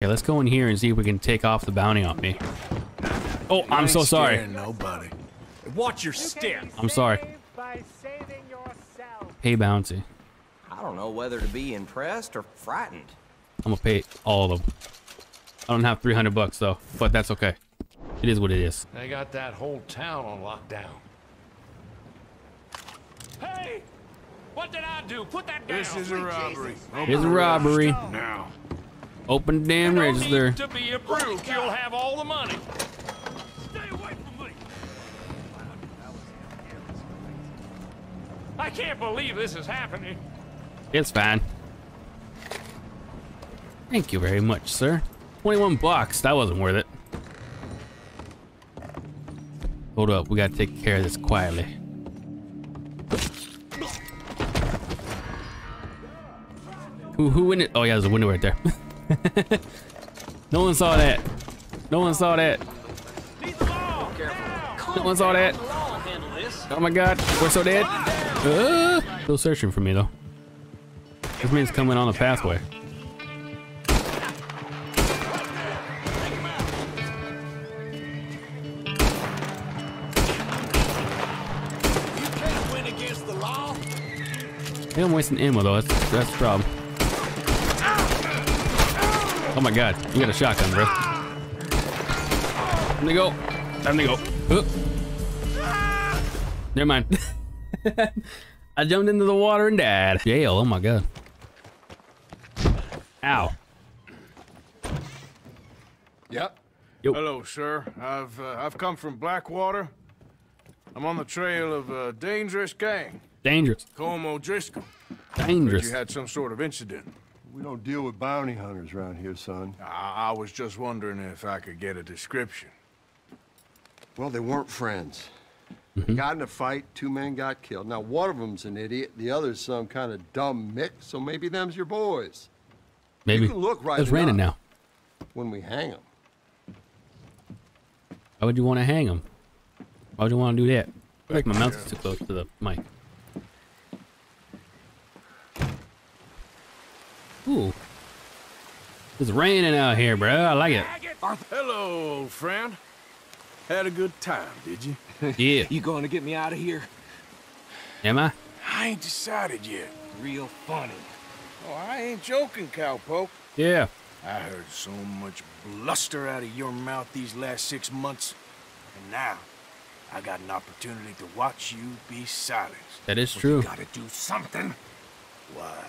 Okay, let's go in here and see if we can take off the bounty off me. Oh, I'm so sorry. Nobody. Watch your step. I'm sorry. Pay bounty. I don't know whether to be impressed or frightened. I'm gonna pay all of them. I don't have 300 bucks though, but that's okay. It is what it is. They got that whole town on lockdown. Hey, what did I do? Put that down. This is a robbery. It is a robbery. Now, open the damn register. To be a brook, you'll have all the money. Stay away from me. I can't believe this is happening. It's fine. Thank you very much, sir. 21 bucks. That wasn't worth it. Hold up. We got to take care of this quietly. Who in it? Oh, yeah, there's a window right there. No one saw that. No one saw that. No one saw that. Oh, my God. We're so dead. Still searching for me, though. This man's coming on the pathway. I'm wasting ammo though, that's the problem. Oh my god, you got a shotgun, bro. Time to go. Time to go. Never mind. I jumped into the water and died. Jail, oh my god. Ow. Yep. Yo. Hello, sir. I've come from Blackwater. I'm on the trail of a dangerous gang. Dangerous. O'Driscoll. Dangerous. You had some sort of incident. We don't deal with bounty hunters around here, son. I was just wondering if I could get a description. Well, they weren't friends. They got in a fight, two men got killed. Now, one of them's an idiot, the other's some kind of dumb mick, so maybe them's your boys. Maybe. You can look right it's raining now. When we hang them. Why would you want to hang them? Why would you want to do that? I think my mouth is too close to the mic. Ooh. It's raining out here, bro. I like it. Hello, old friend. Had a good time, did you? Yeah. You going to get me out of here? Am I? I ain't decided yet. Real funny. Oh, I ain't joking, cowpoke. Yeah. I heard so much bluster out of your mouth these last 6 months. And now, I got an opportunity to watch you be silenced. That is true. You gotta do something. Why?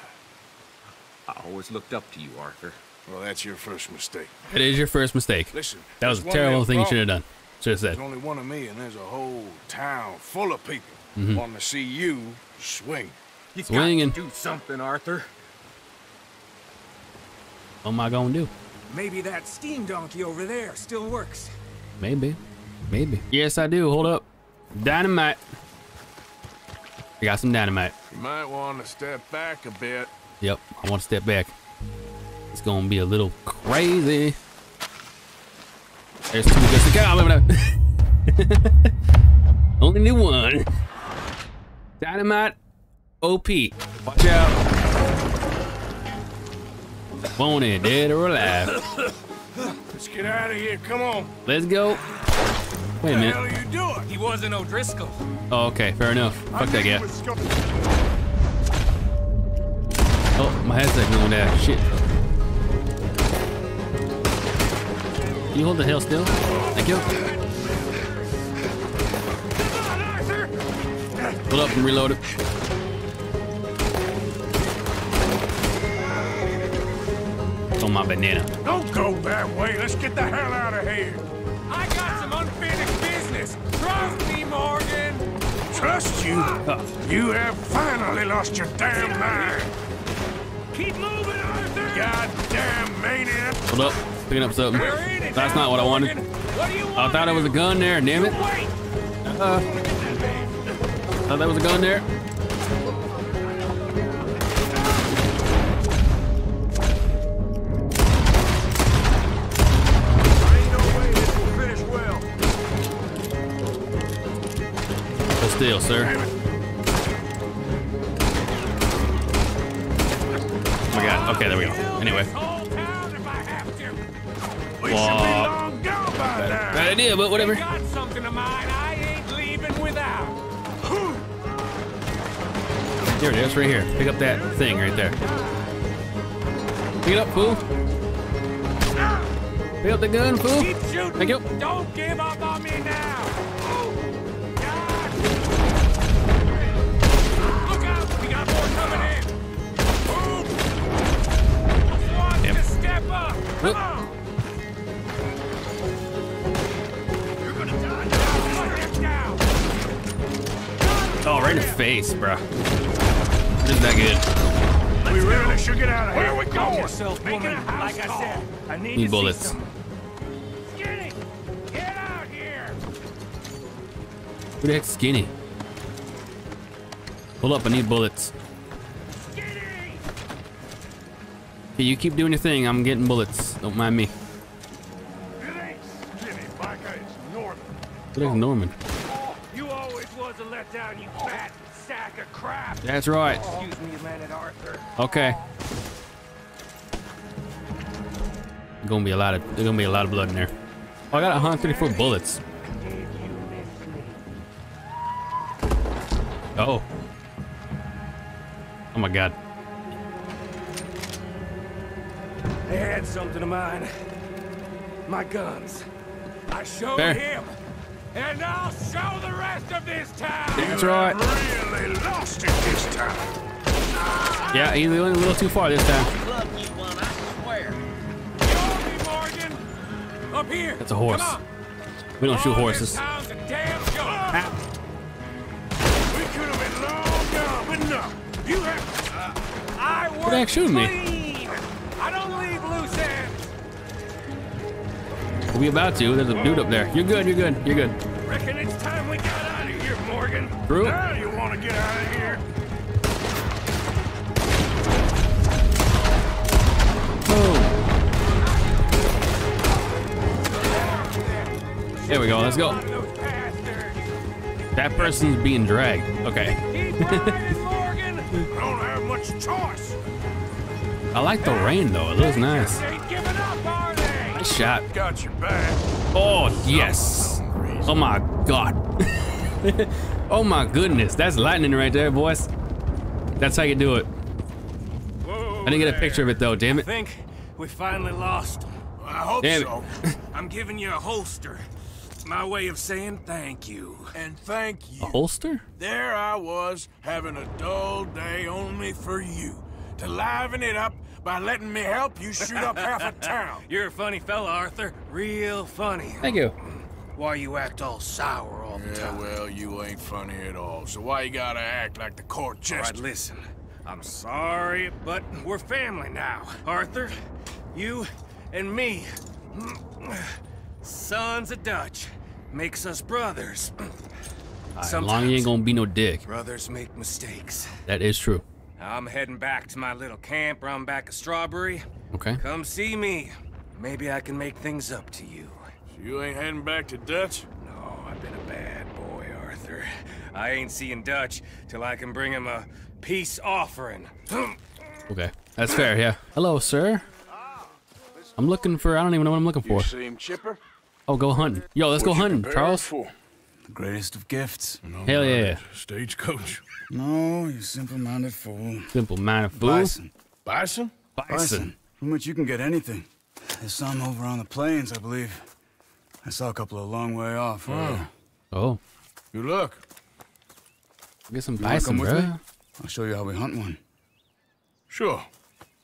I always looked up to you, Arthur. Well, that's your first mistake. It is your first mistake. Listen, that was a terrible thing you should have done. Should have said. There's only one of me, and there's a whole town full of people wanting to see you swing. You got to do something, Arthur. What am I gonna do? Maybe that steam donkey over there still works. Maybe, maybe. Yes, I do. Hold up, dynamite. I got some dynamite. You might want to step back a bit. Yep, I want to step back. It's gonna be a little crazy. There's two just to go. Only new one. Dynamite OP. Watch out. Bone in, dead or alive. Let's get out of here. Come on. Let's go. Wait a minute. What the hell are you doing? He wasn't O'Driscoll. Oh, okay, fair enough. Fuck that guy. Oh, my headset's going down. Shit. Can you hold the hell still? Thank you. Pull up and reload it. It's on my banana. Don't go that way. Let's get the hell out of here. I got some unfinished business. Trust me, Morgan. Trust you? You have finally lost your damn mind. Keep moving, Arthur! Goddamn maniac! Hold up, picking up something. That's not what I wanted. I thought it was a gun there, damn it. Thought that was a gun there. Hold still, sir. Okay, there we go. Anyway. We should be long gone by now. Bad idea, but whatever. You got something of mine I ain't leaving without. There it is, right here. Pick up that thing right there. Pick it up, fool. Pick up the gun, fool. Keep shooting. Thank you. Don't give up on me now. Look out, we got more coming in. I want to step up. Come on. You're gonna die. Put them down. Oh, right in the face, bro. This is not good. Let's really should get out of here. Where are we going? Yourself, woman. Like I said, I need bullets. Skinny, get out here. Who the heck's Skinny? Hold up, I need bullets. Skinny. Hey, you keep doing your thing. I'm getting bullets. Don't mind me. It ain't Skinny, Micah. It's Norman. It ain't Norman. Down, you fat sack of crap. That's right. Excuse me, Landed Arthur. Okay. There's gonna be a lot of blood in there. Oh, I got 134 bullets. Oh. Oh my God. They had something of mine. My guns. I showed him. And I'll show the rest of this town. That's right. Really lost it this time. Yeah, he went a little too far this time. Up here. That's a horse. We don't shoot horses. What the heck shooting me? I don't leave loose ends. We about to. There's a dude up there. You're good. You're good. You're good. Reckon it's time we got out of here, Morgan. Brew. Now you want to get out of here? Boom. There we go. Let's go. That person's being dragged. Okay. I don't have much choice. I like the rain though. It looks nice. Nice shot. Got your back. Oh yes. Oh my God. Oh my goodness. That's lightning right there, boys. That's how you do it. Whoa, I didn't get a picture of it though. Damn it. I think we finally lost. Well, I hope so. I'm giving you a holster. It's my way of saying thank you. And thank you. A holster? There I was having a dull day only for you to liven it up. By letting me help you shoot up half a town. You're a funny fella, Arthur. Real funny. Thank you. Why you act all sour all the time? Well, you ain't funny at all. So why you gotta act like the court jester? All right, listen. I'm sorry, but we're family now. Arthur, you and me. Sons of Dutch. Makes us brothers. As long as you ain't gonna be no dick. Brothers make mistakes. That is true. I'm heading back to my little camp round back of Strawberry. Okay. Come see me. Maybe I can make things up to you. So you ain't heading back to Dutch? No, I've been a bad boy, Arthur. I ain't seeing Dutch till I can bring him a peace offering. Okay, that's fair, yeah. Hello, sir. I'm looking for, I don't even know what I'm looking for. You seem chipper? Oh, go hunting. Yo, let's go hunting, Charles. For? The greatest of gifts. No, hell yeah. Stagecoach. No, you simple-minded fool. Simple-minded fool? Bison. Bison? Bison. From which you can get anything. There's some over on the plains, I believe. I saw a couple a long way off. Oh. Oh. You look. Get some bison, bro. I'll show you how we hunt one. Sure.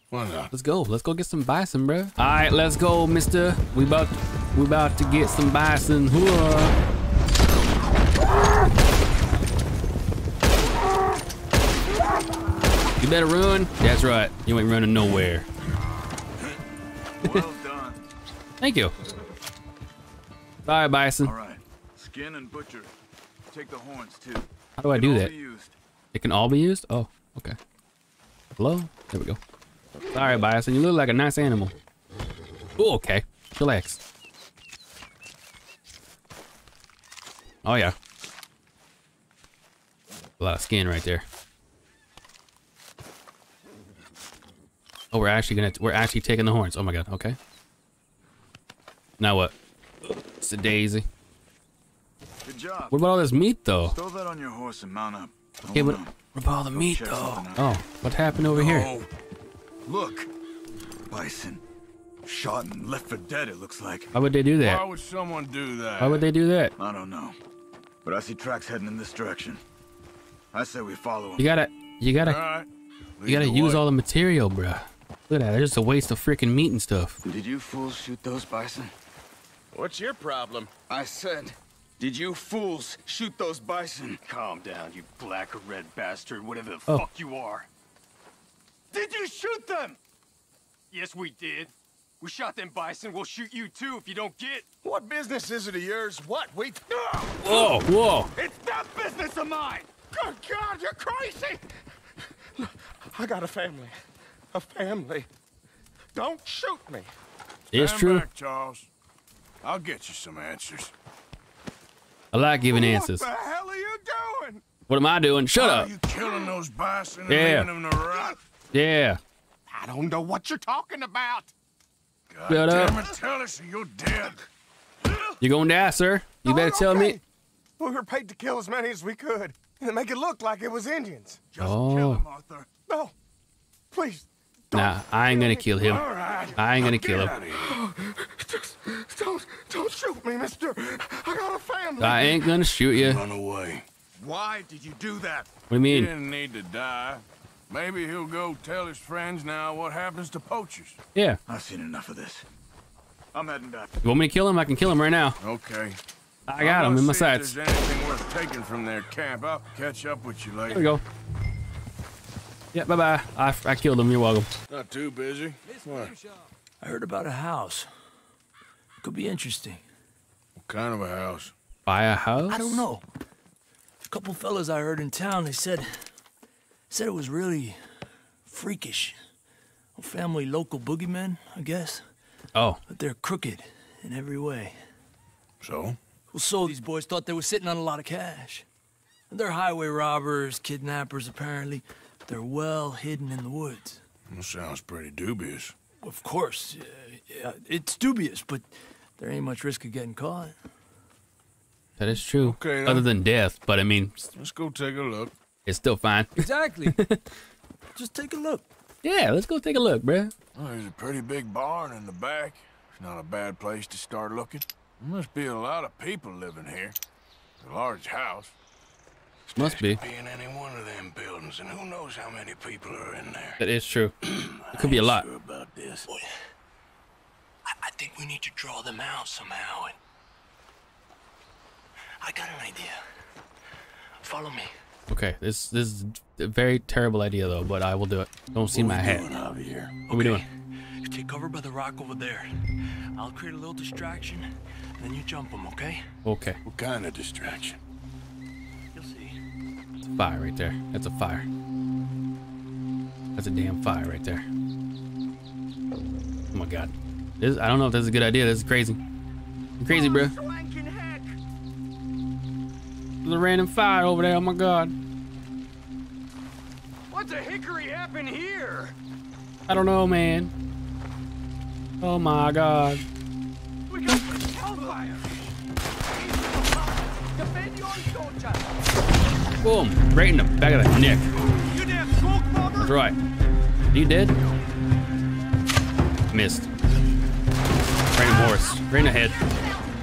Why not? Let's go. Let's go get some bison, bro. All right, let's go, mister. We about to get some bison. Hooah. You better run. That's right. You ain't running nowhere. Well done. Thank you. Bye, Bison. All right. Skin and butcher. Take the horns too. How do I do that? It can all be used? Oh, okay. Hello? There we go. Sorry, Bison. You look like a nice animal. Oh, okay. Relax. Oh, yeah. A lot of skin right there. Oh, we're actually taking the horns. Oh my God. Okay. Now what? It's a daisy. Good job. What about all this meat, though? Throw that on your horse and mount up. Okay, but what about all the meat, though? Oh, what happened over here? Look, bison. Shot and left for dead, it looks like. How would they do that? Why would someone do that? How would they do that? I don't know. But I see tracks heading in this direction. I say we follow them. You gotta use all the material, bruh. Look at that, there's a waste of freaking meat and stuff. Did you fools shoot those bison? What's your problem? I said, did you fools shoot those bison? Calm down, you black or red bastard, whatever the fuck you are. Did you shoot them? Yes, we did. We shot them bison, we'll shoot you too if you don't get. What business is it of yours? What we... Whoa, whoa. It's not business of mine. Good God, you're crazy. Look, I got a family. A family. Don't shoot me. It's true. Back, Charles. I'll get you some answers. I like giving answers. What the hell are you doing? What am I doing? Shut up. Are you killing those bison and leaving them to rot? Yeah. I don't know what you're talking about. God damn it, tell us or you're dead. You're going to die, sir. You better tell me. We were paid to kill as many as we could and make it look like it was Indians. Just kill him, Arthur. No, please. Don't. Nah, I ain't gonna kill him. Right. I ain't gonna kill him. Just don't shoot me, mister. I got a family. I ain't gonna shoot you. Run away. Why did you do that? What do you mean? He didn't need to die. Maybe he'll go tell his friends now what happens to poachers. Yeah. I've seen enough of this. I'm heading back. You want me to kill him? I can kill him right now. Okay. I got him in my sights. If there's anything worth taking from their camp, I'll catch up with you later. There we go. Yeah, bye-bye. I killed him. You're welcome. Not too busy. What? I heard about a house. It could be interesting. What kind of a house? Buy a house? I don't know. A couple fellas I heard in town, they said it was really freakish. A family local boogeymen, I guess. Oh. But they're crooked in every way. So? Well, so these boys thought they were sitting on a lot of cash. And they're highway robbers, kidnappers, apparently. They're well hidden in the woods. Well, sounds pretty dubious. Of course. Yeah, it's dubious, but there ain't much risk of getting caught. That is true. Okay, other than death, but I mean... Let's go take a look. It's still fine. Exactly. Just take a look. Yeah, let's go take a look, bruh. Well, there's a pretty big barn in the back. It's not a bad place to start looking. There must be a lot of people living here. It's a large house. Must be. Could be in any one of them buildings, and who knows how many people are in there. That is true. It could be a lot. Sure about this. Boy, I think we need to draw them out somehow. And I got an idea. Follow me. Okay, this is a very terrible idea though, but I will do it. Don't see my hat. What are we doing? You take cover by the rock over there. I'll create a little distraction, and then you jump them, okay? Okay. What kind of distraction? You'll see. It's a fire right there. That's a fire. That's a damn fire right there. Oh my God. This, I don't know if this is a good idea. This is crazy. You're crazy, bro. There's a random fire over there, oh my God. What the hickory happened here? I don't know, man. Oh my God. We got hellfire. Defend your soldier. Boom, right in the back of the neck. You damn smoke bomber. That's right. You dead? Missed. Right in the horse, right in the head.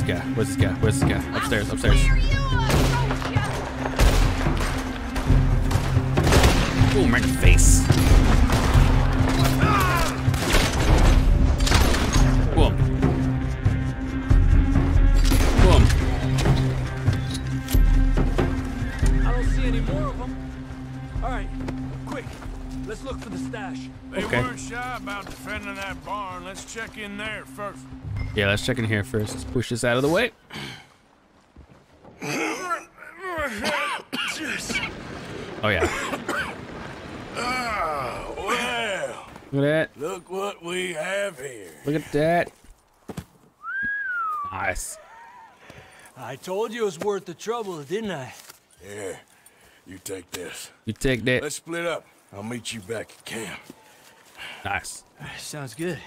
This guy, where's this guy? Where's this guy? Upstairs, upstairs. Boom, right in the face. Boom. Boom. I don't see any more of them. All right, quick. Let's look for the stash. They weren't shy about defending that barn. Let's check in there first. Yeah, let's check in here first. Let's push this out of the way. Oh, yeah. Look at that. Look what we have here. Look at that. Nice. I told you it was worth the trouble, didn't I? Yeah. You take this. You take that. Let's split up. I'll meet you back at camp. Nice. Sounds good.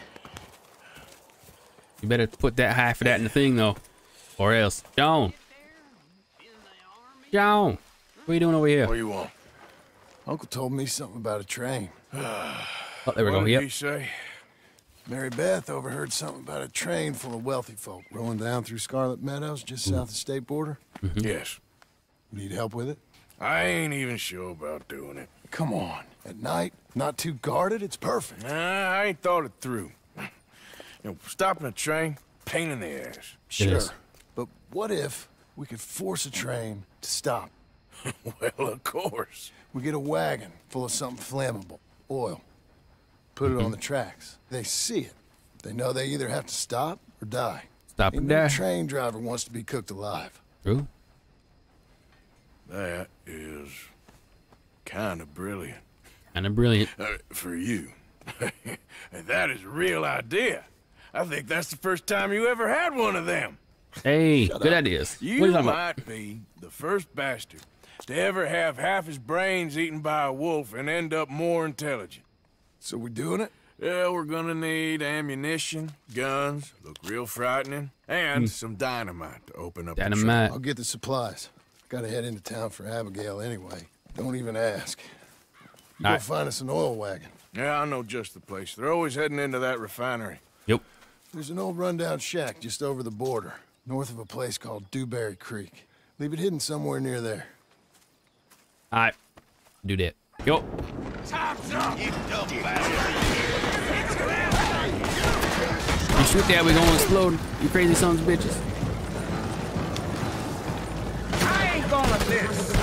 You better put that half of that in the thing though, or else. John, what are you doing over here? What do you want? Uncle told me something about a train. Oh, there we go. Yep. What did he say? Mary Beth overheard something about a train full of wealthy folk rolling down through Scarlet Meadows just south of the state border. Yes. Need help with it? I ain't even sure about doing it. Come on. At night, not too guarded, it's perfect. Nah, I ain't thought it through. You know, stopping a train, pain in the ass. Sure. But what if we could force a train to stop? Well, of course. We get a wagon full of something flammable, oil. Put it on the tracks. They see it. They know they either have to stop or die. Stop and die. No train driver wants to be cooked alive. True. That is kind of brilliant. Kind of brilliant. For you. That is a real idea. I think that's the first time you ever had one of them. Hey, good ideas. You might be the first bastard to ever have half his brains eaten by a wolf and end up more intelligent. So we're doing it? Yeah, we're gonna need ammunition, guns, look real frightening, and some dynamite to open up. Dynamite. I'll get the supplies. Gotta head into town for Abigail anyway. Don't even ask. You go find us an oil wagon. Yeah, I know just the place. They're always heading into that refinery. Yep. There's an old rundown shack just over the border, north of a place called Dewberry Creek. Leave it hidden somewhere near there. All right, do that. Yo. Tops up, you dumb bastard. You shoot that, we're gonna explode. You crazy sons of bitches. I ain't gonna this.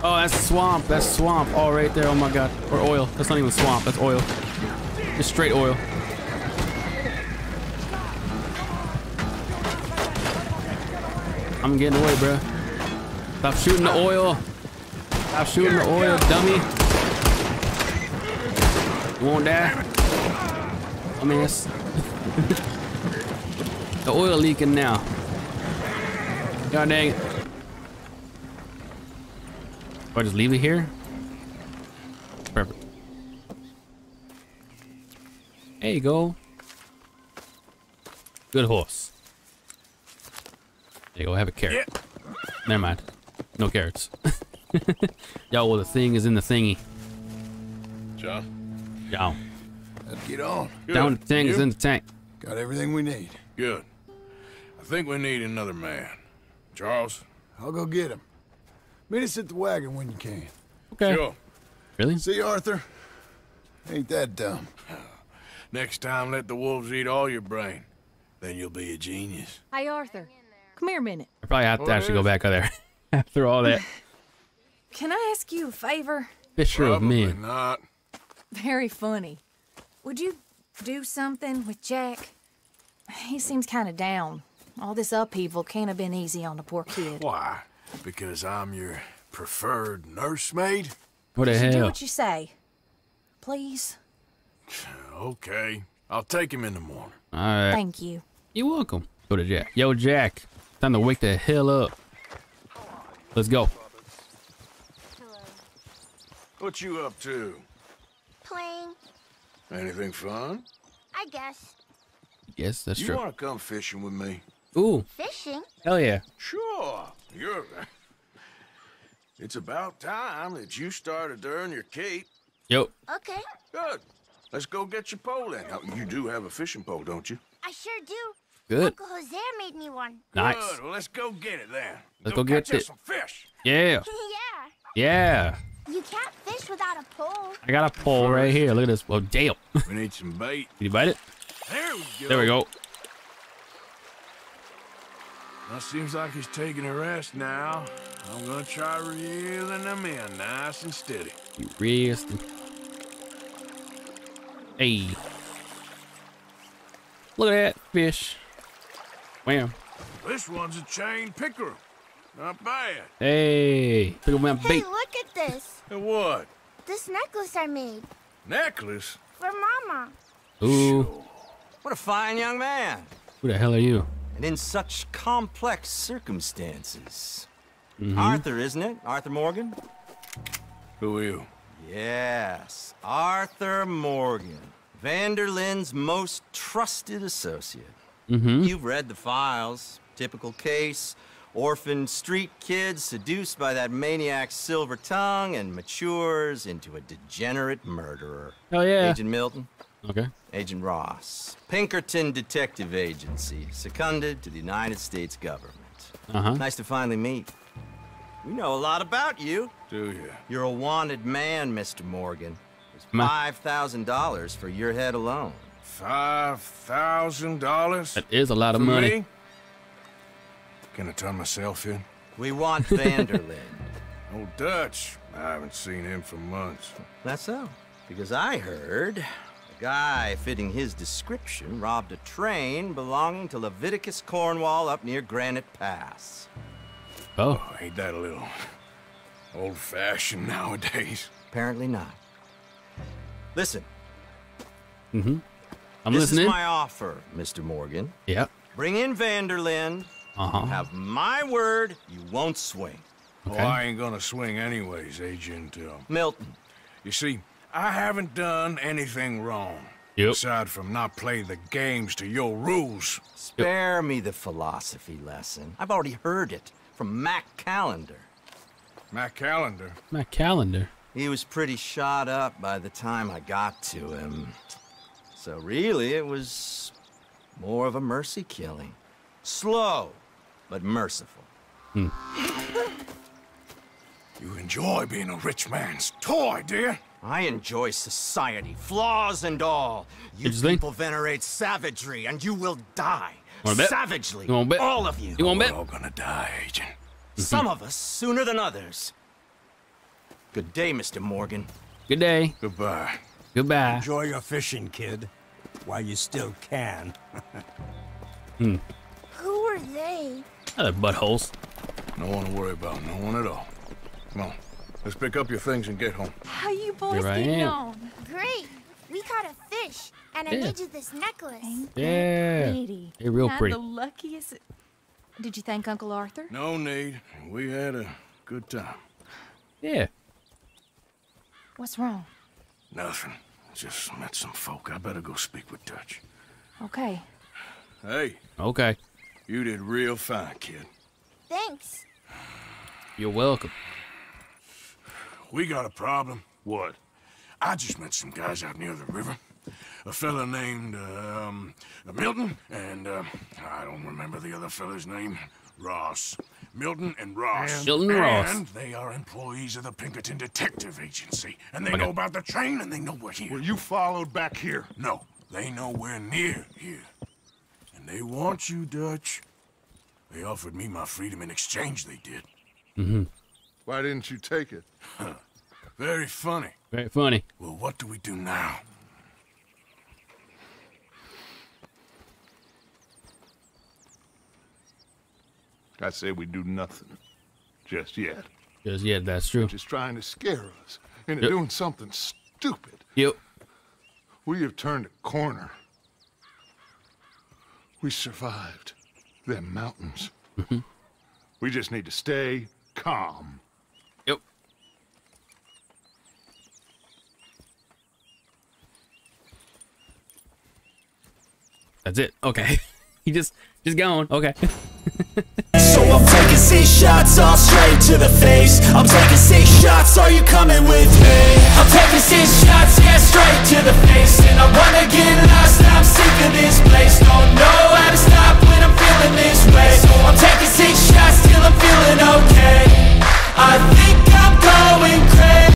Oh, that's swamp. That's swamp. Oh, right there. Oh my God. Or oil. That's not even swamp. That's oil. Just straight oil. I'm getting away, bro. Stop shooting the oil. Stop shooting the oil, dummy. You won't die. I mean, that's the oil leaking now. God dang it. Do I just leave it here? Perfect. There you go. Good horse. There you go, have a carrot. Yeah. Never mind. No carrots. Yo, well, the thing is in the thingy. John? Yo. Let's get on. Good. Down the thing is in the tank. Got everything we need. Good. I think we need another man. Charles? I'll go get him. Meet us at the wagon when you can. Okay. Sure. Really? See you, Arthur. Ain't that dumb. Next time, let the wolves eat all your brain. Then you'll be a genius. Hi, Arthur. Come here a minute. I probably have to actually go back out there after all that. Can I ask you a favor? Fisher of men. Not. Very funny. Would you do something with Jack? He seems kind of down. All this upheaval can't have been easy on the poor kid. Why? Because I'm your preferred nursemaid? What the hell? Do what you say. Please. Okay. I'll take him in the morning. All right. Thank you. You're welcome. Go to Jack. Yo, Jack. Time to wake the hell up. Let's go. Hello. What you up to? Playing. Anything fun? I guess. Yes, that's true. You want to come fishing with me? Ooh. Fishing? Hell yeah. Sure. You're. It's about time that you started to earn your keep. Yo. Okay. Good. Let's go get your pole in. Now, you do have a fishing pole, don't you? I sure do. Good. Uncle Jose made me one. Nice. Good. Well, let's go get it then. Let's go get it. Some fish. Yeah. Yeah. Yeah. You can't fish without a pole. I got a pole right here. Look at this. Oh, damn. We need some bait. Can you bite it? There we go. There we go. Well, seems like he's taking a rest now. I'm gonna try reeling him in nice and steady. You resting. Hey. Look at that fish. Wham. This one's a chain pickerel. Not bad. Hey, pickle man bait. Hey, look at this. And what? This necklace I made. Necklace? For Mama. Ooh. Sure. What a fine young man. Who the hell are you? And in such complex circumstances. Arthur, isn't it? Arthur Morgan? Who are you? Yes, Arthur Morgan. Van der Linde's most trusted associate. Mm-hmm. You've read the files. Typical case. Orphaned street kid seduced by that maniac's silver tongue and matures into a degenerate murderer. Oh, yeah. Agent Milton. Okay. Agent Ross. Pinkerton Detective Agency. Seconded to the United States government. Uh-huh. Nice to finally meet. We know a lot about you. Do you? You're a wanted man, Mr. Morgan. It's $5,000 for your head alone. $5,000? That is a lot of money. Can I turn myself in? We want Van der Linde. Old Dutch. I haven't seen him for months. That's so. Because I heard a guy fitting his description robbed a train belonging to Leviticus Cornwall up near Granite Pass. Oh. Oh, ain't that a little old-fashioned nowadays? Apparently not. Listen. Mm-hmm. I'm listening. This is my offer, Mr. Morgan. Yep. Bring in Van der Linde. Uh-huh. Have my word, you won't swing. Okay. Oh, I ain't gonna swing anyways, Agent Milton. You see, I haven't done anything wrong. Yep. Aside from not playing the games to your rules. Spare me the philosophy lesson. I've already heard it from Mac Calendar. Mac Calendar? Mac Calendar? He was pretty shot up by the time I got to him. So really, it was more of a mercy killing. Slow. But merciful. Hmm. You enjoy being a rich man's toy, dear. I enjoy society, flaws and all. You people venerate savagery, and you will die savagely. You won't bet. All of you. You won't bet. We're all gonna die, Agent. Some of us sooner than others. Good day, Mr. Morgan. Good day. Goodbye. Goodbye. Enjoy your fishing, kid, while you still can. Hmm. Who are they? Other buttholes. No one to worry about. No one at all. Come on. Let's pick up your things and get home. How you boys getting on? Great. We caught a fish, and I made you this necklace. Yeah. Pretty. You're real pretty. I'm the luckiest. Did you thank Uncle Arthur? No need. We had a good time. Yeah. What's wrong? Nothing. Just met some folk. I better go speak with Dutch. Okay. Hey. Okay. You did real fine, kid. Thanks. You're welcome. We got a problem. What? I just met some guys out near the river. A fella named, Milton, and, I don't remember the other fella's name. Ross. Milton and Ross. And they are employees of the Pinkerton Detective Agency. And they know about the train, and they know we're here. Were you followed back here? No. They know we're near here. They want you, Dutch. They offered me my freedom in exchange, they did. Mm-hmm. Why didn't you take it? Huh. Very funny. Very funny. Well, what do we do now? I say we do nothing. Just yet. Just yet, that's true. Just trying to scare us into doing something stupid. Yep. We have turned a corner. We survived them mountains. Mm-hmm. We just need to stay calm. Yep. That's it. Okay. He just going. Okay. So I'm taking 6 shots all straight to the face. I'm taking 6 shots. Are you coming with me? I'm taking 6 shots, yeah, straight to the face. And I wanna get lost. I'm sick.